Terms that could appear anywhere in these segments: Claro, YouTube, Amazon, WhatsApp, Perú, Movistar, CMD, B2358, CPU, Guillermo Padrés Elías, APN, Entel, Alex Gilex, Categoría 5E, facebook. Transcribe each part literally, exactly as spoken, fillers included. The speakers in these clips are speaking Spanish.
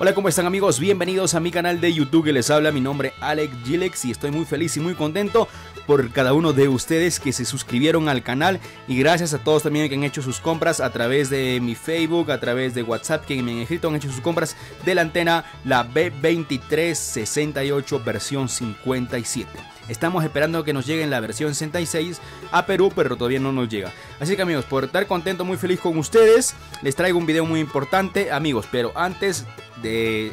Hola, ¿cómo están, amigos? Bienvenidos a mi canal de YouTube que les habla. Mi nombre es Alex Gilex y estoy muy feliz y muy contento por cada uno de ustedes que se suscribieron al canal, y gracias a todos también que han hecho sus compras a través de mi Facebook, a través de WhatsApp, que me han escrito, han hecho sus compras de la antena, la B veintitrés sesenta y ocho versión cincuenta y siete. Estamos esperando que nos llegue la versión sesenta y seis a Perú, pero todavía no nos llega. Así que, amigos, por estar contento, muy feliz con ustedes, les traigo un video muy importante, amigos. Pero antes de,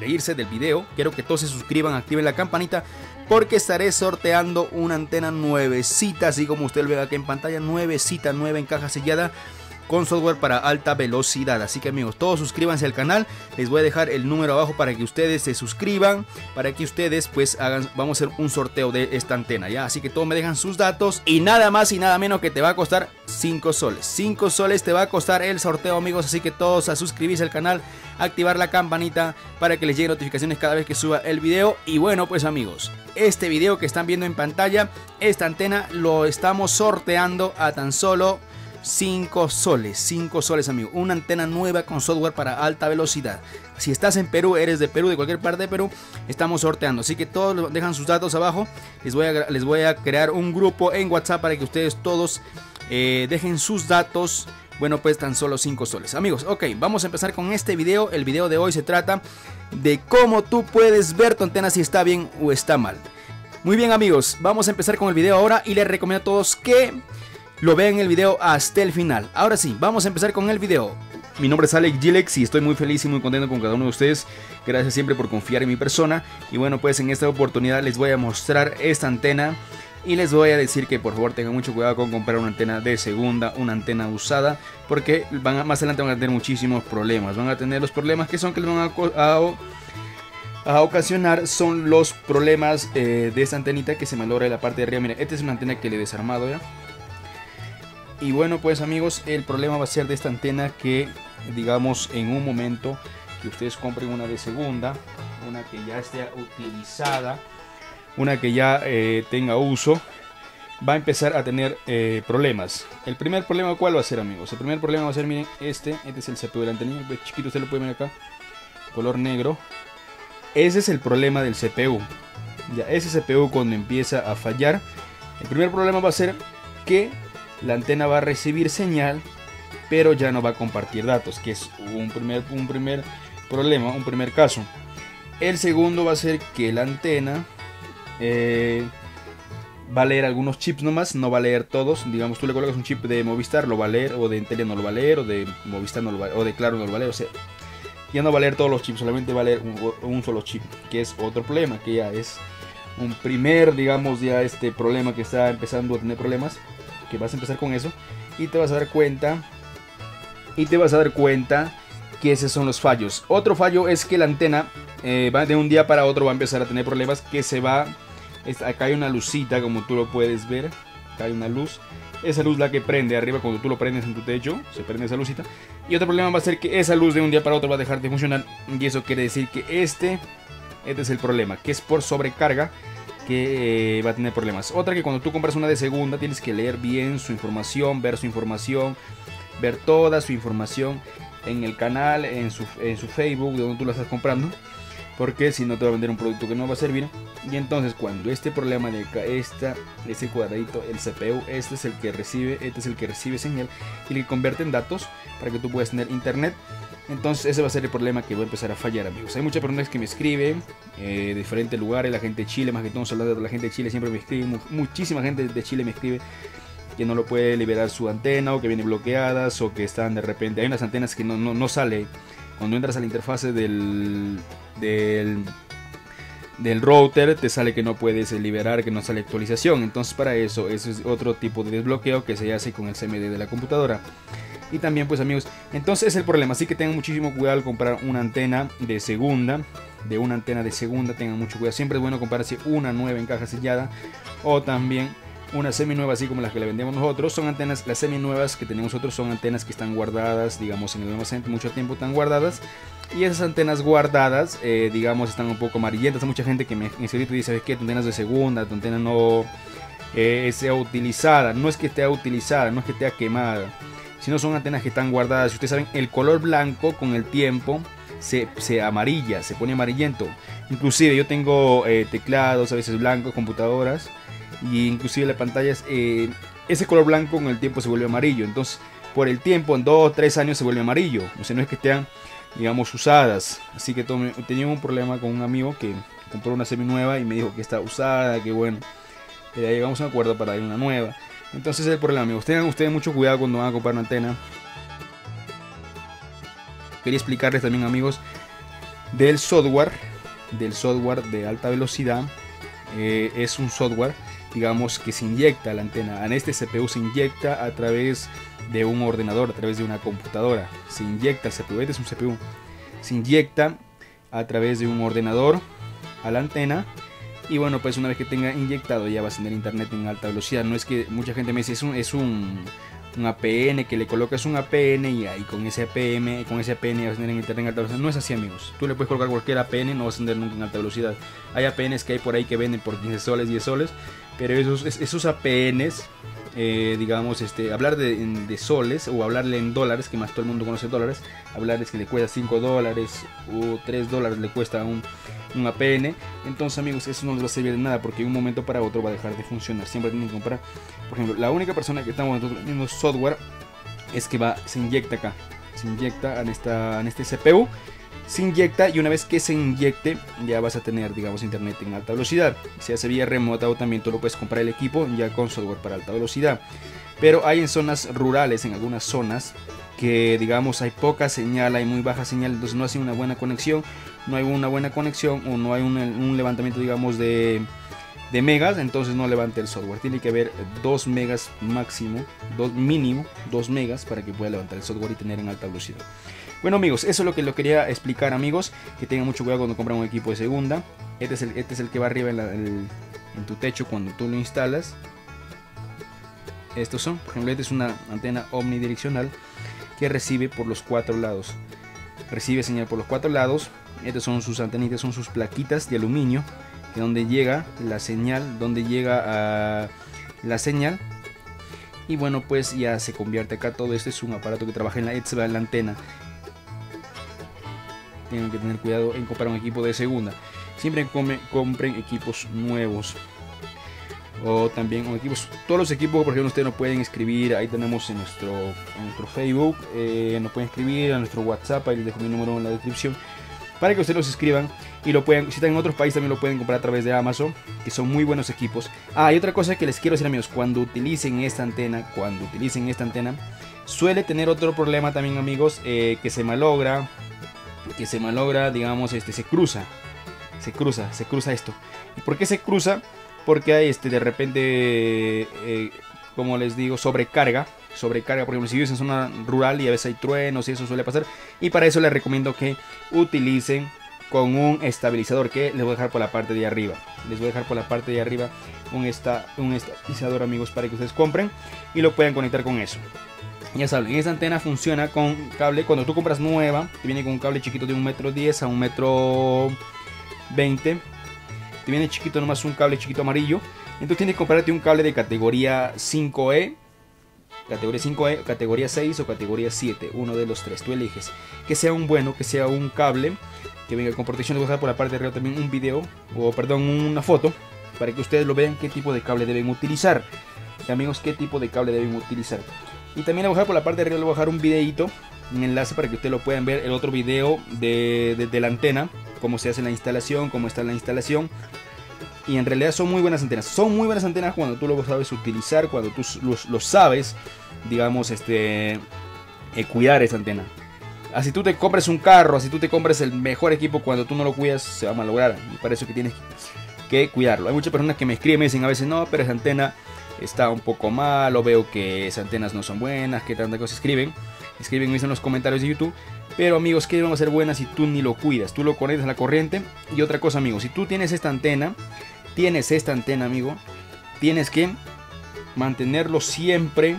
de irse del video, quiero que todos se suscriban, activen la campanita, porque estaré sorteando una antena nuevecita, así como ustedes ven aquí en pantalla, nuevecita, nueva en caja sellada, con software para alta velocidad. Así que, amigos, todos suscríbanse al canal. Les voy a dejar el número abajo para que ustedes se suscriban, para que ustedes pues hagan, vamos a hacer un sorteo de esta antena, ya. Así que todos me dejan sus datos, y nada más y nada menos que te va a costar cinco soles, cinco soles te va a costar el sorteo, amigos. Así que todos a suscribirse al canal, activar la campanita para que les lleguen notificaciones cada vez que suba el video. Y bueno, pues, amigos, este video que están viendo en pantalla, esta antena lo estamos sorteando a tan solo cinco soles, cinco soles, amigo. Una antena nueva con software para alta velocidad. Si estás en Perú, eres de Perú, de cualquier parte de Perú, estamos sorteando. Así que todos dejan sus datos abajo. Les voy a, les voy a crear un grupo en WhatsApp para que ustedes todos eh, dejen sus datos. Bueno, pues tan solo cinco soles, amigos. Ok, vamos a empezar con este video. El video de hoy se trata de cómo tú puedes ver tu antena si está bien o está mal. Muy bien, amigos, vamos a empezar con el video ahora, y les recomiendo a todos que lo vean el video hasta el final. Ahora sí, vamos a empezar con el video. Mi nombre es Alex Gilex y estoy muy feliz y muy contento con cada uno de ustedes. Gracias siempre por confiar en mi persona. Y bueno, pues en esta oportunidad les voy a mostrar esta antena, y les voy a decir que por favor tengan mucho cuidado con comprar una antena de segunda, una antena usada, porque van a, más adelante van a tener muchísimos problemas. Van a tener los problemas que son que les van a... a a ocasionar son los problemas eh, de esta antenita que se malogra de la parte de arriba. Miren, esta es una antena que le he desarmado ya. Y bueno, pues, amigos, el problema va a ser de esta antena que, digamos, en un momento que ustedes compren una de segunda, una que ya esté utilizada, una que ya eh, tenga uso, va a empezar a tener eh, problemas. El primer problema, ¿cuál va a ser, amigos? El primer problema va a ser, miren, este, este es el C P U de la antenina, chiquito, usted lo puede ver acá, color negro. Ese es el problema del C P U. Ya, ese C P U cuando empieza a fallar, el primer problema va a ser que la antena va a recibir señal, pero ya no va a compartir datos, que es un primer, un primer problema, un primer caso. El segundo va a ser que la antena eh, va a leer algunos chips nomás, no va a leer todos. Digamos, tú le colocas un chip de Movistar, lo va a leer, o de Entel no lo va a leer, o de Movistar no lo va a leer, o de Claro no lo va a leer. O sea, ya no va a leer todos los chips, solamente va a leer un, un solo chip, que es otro problema, que ya es un primer, digamos, ya este problema que está empezando a tener problemas. Que vas a empezar con eso y te vas a dar cuenta y te vas a dar cuenta que esos son los fallos. Otro fallo es que la antena eh, va de un día para otro va a empezar a tener problemas, que se va es, acá hay una lucita, como tú lo puedes ver, acá hay una luz, esa luz la que prende arriba cuando tú lo prendes en tu techo, se prende esa lucita. Y otro problema va a ser que esa luz de un día para otro va a dejar de funcionar, y eso quiere decir que este este es el problema, que es por sobrecarga, que eh, va a tener problemas. Otra, que cuando tú compras una de segunda tienes que leer bien su información, ver su información, ver toda su información en el canal, en su, en su Facebook, de donde tú la estás comprando, porque si no te va a vender un producto que no va a servir. Y entonces, cuando este problema de esta, este cuadradito, el C P U, este es el que recibe, este es el que recibe señal y le convierte en datos para que tú puedas tener internet. Entonces ese va a ser el problema, que va a empezar a fallar, amigos. Hay muchas personas que me escriben eh, de diferentes lugares, la gente de Chile, más que todo hablando de la gente de Chile, siempre me escribe, mu muchísima gente de Chile me escribe que no lo puede liberar su antena, o que vienen bloqueadas, o que están de repente, hay unas antenas que no, no, no sale, cuando entras a la interfase del, del, del router te sale que no puedes liberar, que no sale actualización. Entonces, para eso, eso es otro tipo de desbloqueo que se hace con el C M D de la computadora. Y también, pues, amigos, entonces es el problema. Así que tengan muchísimo cuidado al comprar una antena de segunda. De una antena de segunda, tengan mucho cuidado. Siempre es bueno comprarse una nueva en caja sellada, o también una seminueva, así como las que le vendemos nosotros. Son antenas, las seminuevas que tenemos nosotros son antenas que están guardadas, digamos, en el almacén, mucho tiempo están guardadas. Y esas antenas guardadas, eh, digamos, están un poco amarillentas. Hay mucha gente que me escribe y dice: ¿sabes qué? Tu antena es de segunda, tu antena no eh, sea utilizada. No es que esté utilizada, no es que esté quemada, si no son antenas que están guardadas. Si ustedes saben, el color blanco con el tiempo se, se amarilla, se pone amarillento. Inclusive yo tengo eh, teclados a veces blancos, computadoras, y inclusive las pantallas, eh, ese color blanco con el tiempo se vuelve amarillo. Entonces por el tiempo, en dos o tres años se vuelve amarillo. O sea, no es que estén, digamos, usadas. Así que tenía un problema con un amigo que compró una semi nueva y me dijo que está usada, que bueno, ya llegamos a un acuerdo para ir una nueva. Entonces el problema, amigos, tengan ustedes mucho cuidado cuando van a comprar una antena. Quería explicarles también, amigos, del software, del software de alta velocidad. Eh, es un software, digamos, que se inyecta a la antena. En este C P U se inyecta a través de un ordenador, a través de una computadora. Se inyecta el C P U, este es un C P U. Se inyecta a través de un ordenador a la antena. Y bueno, pues una vez que tenga inyectado, ya vas a tener internet en alta velocidad. No es que mucha gente me dice, es un, es un, un A P N, que le colocas un A P N y ahí con ese A P N, con ese A P N vas a tener internet en alta velocidad. No es así, amigos. Tú le puedes colocar cualquier A P N, no vas a tener nunca en alta velocidad. Hay A P Ns que hay por ahí que venden por quince soles, diez soles, pero esos, esos A P Ns, eh, digamos, este, hablar de, de soles o hablarle en dólares, que más todo el mundo conoce dólares, hablarles que le cuesta cinco dólares o tres dólares le cuesta un... un A P N. Entonces, amigos, eso no les va a servir de nada, porque de un momento para otro va a dejar de funcionar. Siempre tienen que comprar. Por ejemplo, la única persona que estamos vendiendo software es que va, se inyecta acá, se inyecta en, esta, en este C P U, se inyecta, y una vez que se inyecte ya vas a tener, digamos, internet en alta velocidad. Si hace vía remota, o también tú lo puedes comprar el equipo ya con software para alta velocidad. Pero hay en zonas rurales, en algunas zonas que, digamos, hay poca señal, hay muy baja señal, entonces no hace una buena conexión, no hay una buena conexión o no hay un, un levantamiento, digamos, de, de megas, entonces no levante el software. Tiene que haber dos megas máximo, dos, mínimo dos megas para que pueda levantar el software y tener en alta velocidad. Bueno, amigos, eso es lo que lo quería explicar, amigos, que tengan mucho cuidado cuando compran un equipo de segunda. Este es el, este es el que va arriba en, la, el, en tu techo cuando tú lo instalas. Estos son, por ejemplo, esta es una antena omnidireccional que recibe por los cuatro lados, recibe señal por los cuatro lados. Estas son sus antenitas, son sus plaquitas de aluminio, que donde llega la señal, donde llega a la señal, y bueno, pues ya se convierte acá. Todo esto es un aparato que trabaja en la, en la antena. Tienen que tener cuidado en comprar un equipo de segunda. Siempre come, compren equipos nuevos. O también equipos, todos los equipos, por ejemplo, ustedes nos pueden escribir, ahí tenemos en nuestro, en nuestro Facebook, eh, nos pueden escribir a nuestro WhatsApp, ahí les dejo mi número en la descripción, para que ustedes los escriban y lo puedan, si están en otros países también lo pueden comprar a través de Amazon, que son muy buenos equipos. Ah, y otra cosa que les quiero decir, amigos, cuando utilicen esta antena, cuando utilicen esta antena, suele tener otro problema también, amigos, eh, que se malogra, que se malogra, digamos, este, se cruza, se cruza, se cruza esto. ¿Y por qué se cruza? Porque hay este, de repente, eh, como les digo, sobrecarga. Sobrecarga, por ejemplo, si vives en zona rural y a veces hay truenos y eso suele pasar. Y para eso les recomiendo que utilicen con un estabilizador, que les voy a dejar por la parte de arriba. Les voy a dejar por la parte de arriba un, esta, un estabilizador, amigos, para que ustedes compren y lo puedan conectar con eso. Ya saben, esta antena funciona con cable. Cuando tú compras nueva, te viene con un cable chiquito de un metro diez a un metro veinte. Te viene chiquito, nomás un cable chiquito amarillo. Entonces tienes que comprarte un cable de categoría cinco E, categoría cinco E, categoría seis o categoría siete, uno de los tres, tú eliges. Que sea un bueno, que sea un cable que venga con protección. Les voy a dejar por la parte de arriba también un video, o perdón, una foto, para que ustedes lo vean qué tipo de cable deben utilizar. Y amigos, qué tipo de cable deben utilizar. Y también les voy a dejar por la parte de arriba, les voy a dejar un videito, un enlace para que ustedes lo puedan ver, el otro video de, de, de la antena, cómo se hace la instalación, cómo está la instalación. Y en realidad son muy buenas antenas, son muy buenas antenas cuando tú lo sabes utilizar, cuando tú lo sabes, digamos, este, eh, cuidar esa antena. Así tú te compres un carro, así tú te compres el mejor equipo, cuando tú no lo cuidas se va a malograr, y para eso que tienes que cuidarlo. Hay muchas personas que me escriben y me dicen a veces, no, pero esa antena está un poco mal, o veo que esas antenas no son buenas, que tanta cosa escriben. Escriben en los comentarios de YouTube. Pero, amigos, ¿qué van a ser buenas si tú ni lo cuidas? Tú lo conectas a la corriente. Y otra cosa, amigos, si tú tienes esta antena, tienes esta antena, amigo, tienes que mantenerlo siempre,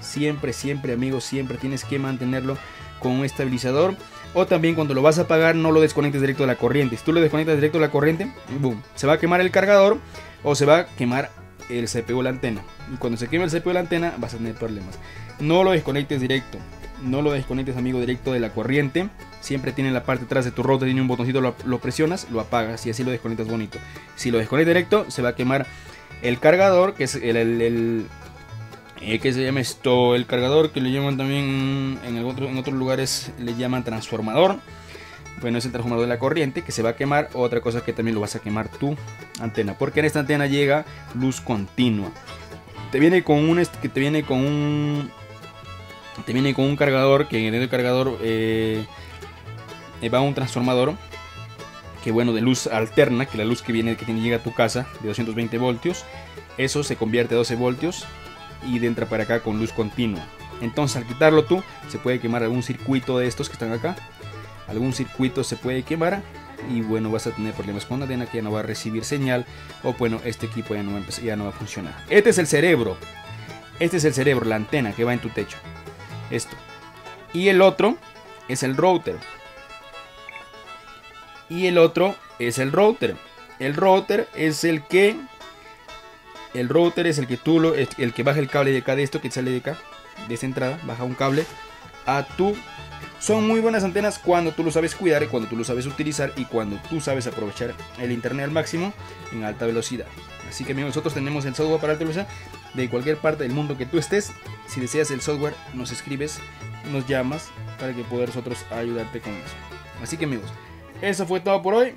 siempre, siempre, amigos, siempre tienes que mantenerlo con un estabilizador. O también cuando lo vas a apagar, no lo desconectes directo de la corriente. Si tú lo desconectas directo de la corriente, boom, se va a quemar el cargador o se va a quemar el C P U de la antena. Y cuando se queme el C P U de la antena vas a tener problemas. No lo desconectes directo. no lo desconectes, amigo, directo de la corriente. Siempre tiene en la parte de atrás de tu router, tiene un botoncito, lo, lo presionas, lo apagas y así lo desconectas bonito. Si lo desconectas directo, se va a quemar el cargador, que es el... el, el eh, ¿qué se llama esto? El cargador, que le llaman también en, el otro, en otros lugares, le llaman transformador. Bueno, es el transformador de la corriente que se va a quemar. Otra cosa que también lo vas a quemar tu antena, porque en esta antena llega luz continua. Te viene con un... que te viene con un... te viene con un cargador, que en el cargador eh, va un transformador, que bueno, de luz alterna, que la luz que viene, que tiene, llega a tu casa de doscientos veinte voltios, eso se convierte a doce voltios y entra para acá con luz continua. Entonces, al quitarlo tú, se puede quemar algún circuito de estos que están acá, algún circuito se puede quemar y bueno, vas a tener problemas con la antena, que ya no va a recibir señal, o bueno, este equipo ya no va a, empezar, ya no va a funcionar. Este es el cerebro, este es el cerebro, la antena que va en tu techo. Esto. Y el otro es el router. Y el otro es el router. El router es el que... El router es el que tú lo... El que baja el cable de acá, de esto que sale de acá, de esta entrada, baja un cable a tu... Son muy buenas antenas cuando tú lo sabes cuidar, cuando tú lo sabes utilizar y cuando tú sabes aprovechar el internet al máximo en alta velocidad. Así que amigos, nosotros tenemos el software para alta velocidad de cualquier parte del mundo que tú estés. Si deseas el software, nos escribes, nos llamas para que podamos nosotros ayudarte con eso. Así que amigos, eso fue todo por hoy.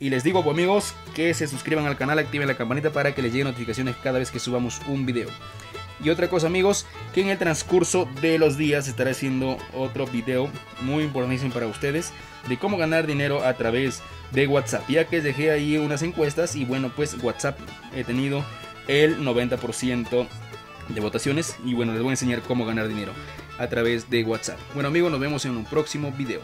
Y les digo, pues, amigos, que se suscriban al canal, activen la campanita para que les lleguen notificaciones cada vez que subamos un video. Y otra cosa, amigos, que en el transcurso de los días estaré haciendo otro video muy importantísimo para ustedes, de cómo ganar dinero a través de WhatsApp, ya que dejé ahí unas encuestas y bueno, pues WhatsApp he tenido el noventa por ciento de votaciones y bueno, les voy a enseñar cómo ganar dinero a través de WhatsApp. Bueno amigos, nos vemos en un próximo video.